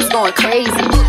streets going crazy.